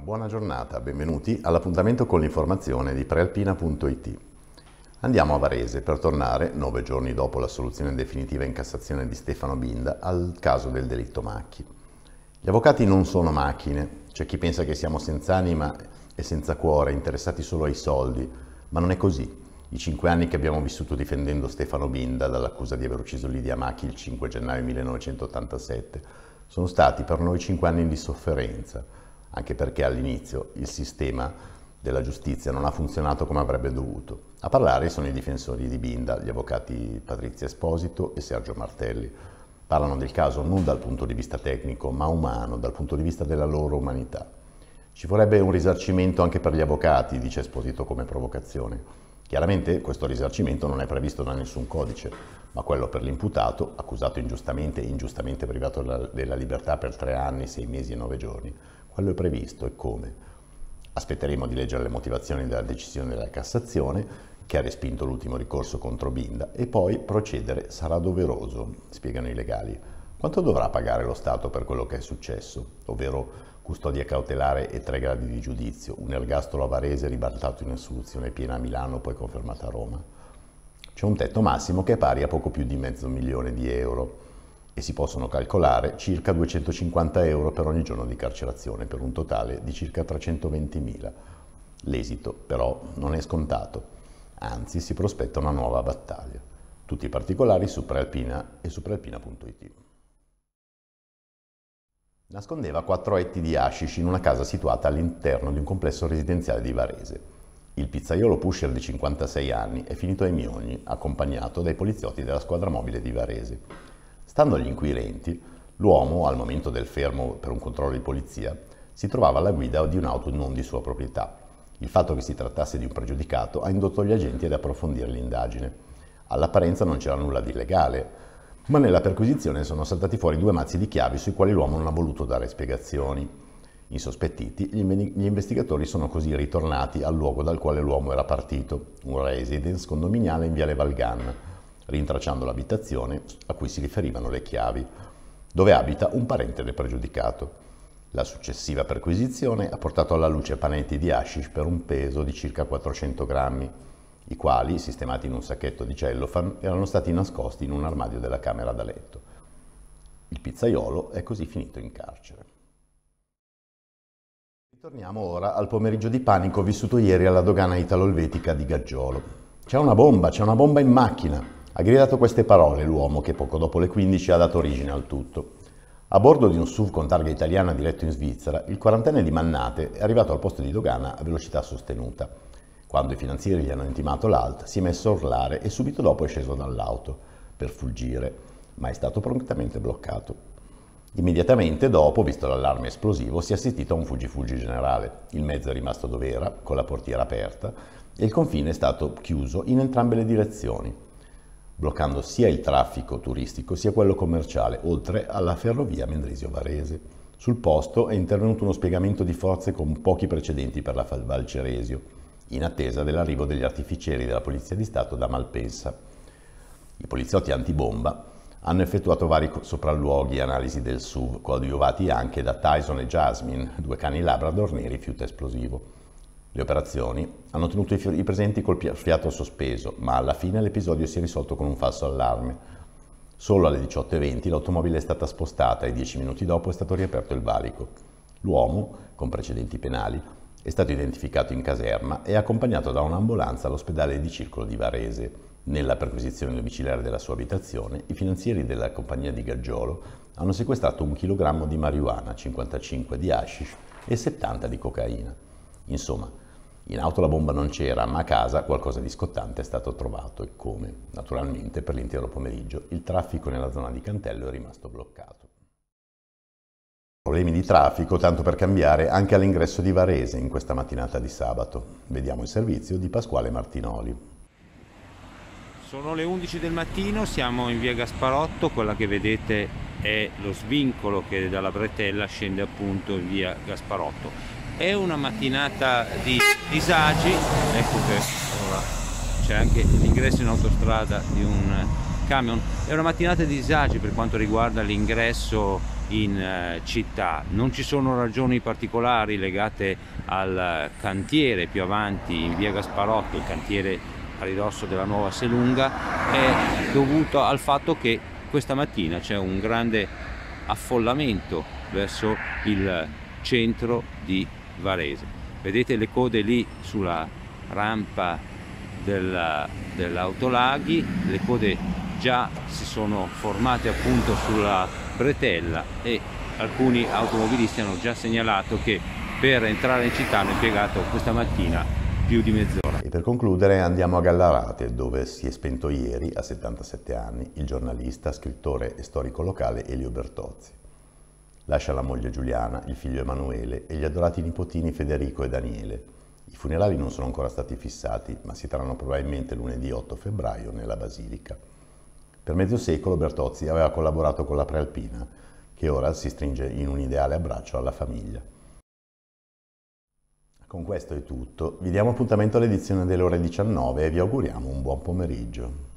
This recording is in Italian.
Una buona giornata, benvenuti all'appuntamento con l'informazione di prealpina.it. Andiamo a Varese per tornare, 9 giorni dopo la soluzione definitiva in Cassazione di Stefano Binda, al caso del delitto Macchi. Gli avvocati non sono macchine, c'è chi pensa che siamo senza anima e senza cuore, interessati solo ai soldi, ma non è così. I 5 anni che abbiamo vissuto difendendo Stefano Binda dall'accusa di aver ucciso Lidia Macchi il 5 gennaio 1987 sono stati per noi 5 anni di sofferenza, anche perché all'inizio il sistema della giustizia non ha funzionato come avrebbe dovuto. A parlare sono i difensori di Binda, gli avvocati Patrizia Esposito e Sergio Martelli. Parlano del caso non dal punto di vista tecnico, ma umano, dal punto di vista della loro umanità. Ci vorrebbe un risarcimento anche per gli avvocati, dice Esposito come provocazione. Chiaramente questo risarcimento non è previsto da nessun codice, ma quello per l'imputato, accusato ingiustamente e ingiustamente privato della libertà per 3 anni, 6 mesi e 9 giorni. Quello è previsto, e come? Aspetteremo di leggere le motivazioni della decisione della Cassazione, che ha respinto l'ultimo ricorso contro Binda, e poi procedere sarà doveroso, spiegano i legali. Quanto dovrà pagare lo Stato per quello che è successo, ovvero custodia cautelare e 3 gradi di giudizio, un ergastolo a Varese ribaltato in assoluzione piena a Milano, poi confermata a Roma? C'è un tetto massimo che è pari a poco più di $500.000 e si possono calcolare circa €250 per ogni giorno di carcerazione, per un totale di circa 320.000. L'esito, però, non è scontato, anzi si prospetta una nuova battaglia. Tutti i particolari su Prealpina e su prealpina.it. Nascondeva 4 etti di hashish in una casa situata all'interno di un complesso residenziale di Varese. Il pizzaiolo pusher di 56 anni è finito ai Miogni, accompagnato dai poliziotti della squadra mobile di Varese. Stando agli inquirenti, l'uomo, al momento del fermo per un controllo di polizia, si trovava alla guida di un'auto non di sua proprietà. Il fatto che si trattasse di un pregiudicato ha indotto gli agenti ad approfondire l'indagine. All'apparenza non c'era nulla di illegale, ma nella perquisizione sono saltati fuori 2 mazzi di chiavi sui quali l'uomo non ha voluto dare spiegazioni. Insospettiti, gli investigatori sono così ritornati al luogo dal quale l'uomo era partito, un residence condominiale in Viale Valgan, rintracciando l'abitazione a cui si riferivano le chiavi, dove abita un parente del pregiudicato. La successiva perquisizione ha portato alla luce panetti di hashish per un peso di circa 400 grammi, i quali, sistemati in un sacchetto di cellophane, erano stati nascosti in un armadio della camera da letto. Il pizzaiolo è così finito in carcere. Ritorniamo ora al pomeriggio di panico vissuto ieri alla dogana italo-elvetica di Gaggiolo. C'è una bomba in macchina!» ha gridato queste parole l'uomo che poco dopo le 15 ha dato origine al tutto. A bordo di un SUV con targa italiana diretto in Svizzera, il quarantenne di Mannate è arrivato al posto di dogana a velocità sostenuta. Quando i finanzieri gli hanno intimato l'alt, si è messo a urlare e subito dopo è sceso dall'auto per fuggire, ma è stato prontamente bloccato. Immediatamente dopo, visto l'allarme esplosivo, si è assistito a un fuggi-fuggi generale. Il mezzo è rimasto dov'era, con la portiera aperta, e il confine è stato chiuso in entrambe le direzioni, bloccando sia il traffico turistico sia quello commerciale, oltre alla ferrovia Mendrisio-Varese. Sul posto è intervenuto uno spiegamento di forze con pochi precedenti per la Val Ceresio, in attesa dell'arrivo degli artificieri della Polizia di Stato da Malpensa. I poliziotti antibomba hanno effettuato vari sopralluoghi e analisi del SUV, coadiuvati anche da Tyson e Jasmine, 2 cani labrador neri fiuto esplosivo. Le operazioni hanno tenuto i presenti col fiato sospeso, ma alla fine l'episodio si è risolto con un falso allarme. Solo alle 18:20 l'automobile è stata spostata e 10 minuti dopo è stato riaperto il valico. L'uomo, con precedenti penali, è stato identificato in caserma e accompagnato da un'ambulanza all'ospedale di Circolo di Varese. Nella perquisizione domiciliare della sua abitazione, i finanzieri della compagnia di Gaggiolo hanno sequestrato 1 chilogrammo di marijuana, 55 di hashish e 70 di cocaina. Insomma, in auto la bomba non c'era, ma a casa qualcosa di scottante è stato trovato, e come? Naturalmente per l'intero pomeriggio il traffico nella zona di Cantello è rimasto bloccato. Problemi di traffico, tanto per cambiare, anche all'ingresso di Varese in questa mattinata di sabato. Vediamo il servizio di Pasquale Martinoli. Sono le 11 del mattino, siamo in via Gasparotto, quella che vedete è lo svincolo che dalla bretella scende appunto in via Gasparotto. È una mattinata di disagi, ecco che ora c'è anche l'ingresso in autostrada di un camion. È una mattinata di disagi per quanto riguarda l'ingresso in città, non ci sono ragioni particolari legate al cantiere più avanti in via Gasparotto, il cantiere a ridosso della nuova Selunga, è dovuto al fatto che questa mattina c'è un grande affollamento verso il centro di Varese. Vedete le code lì sulla rampa dell'Autolaghi, le code già si sono formate appunto sulla bretella e alcuni automobilisti hanno già segnalato che per entrare in città hanno impiegato questa mattina più di mezz'ora. E per concludere andiamo a Gallarate, dove si è spento ieri a 77 anni il giornalista, scrittore e storico locale Elio Bertozzi. Lascia la moglie Giuliana, il figlio Emanuele e gli adorati nipotini Federico e Daniele. I funerali non sono ancora stati fissati, ma si terranno probabilmente lunedì 8 febbraio nella Basilica. Per mezzo secolo Bertozzi aveva collaborato con La Prealpina, che ora si stringe in un ideale abbraccio alla famiglia. Con questo è tutto, vi diamo appuntamento all'edizione delle ore 19 e vi auguriamo un buon pomeriggio.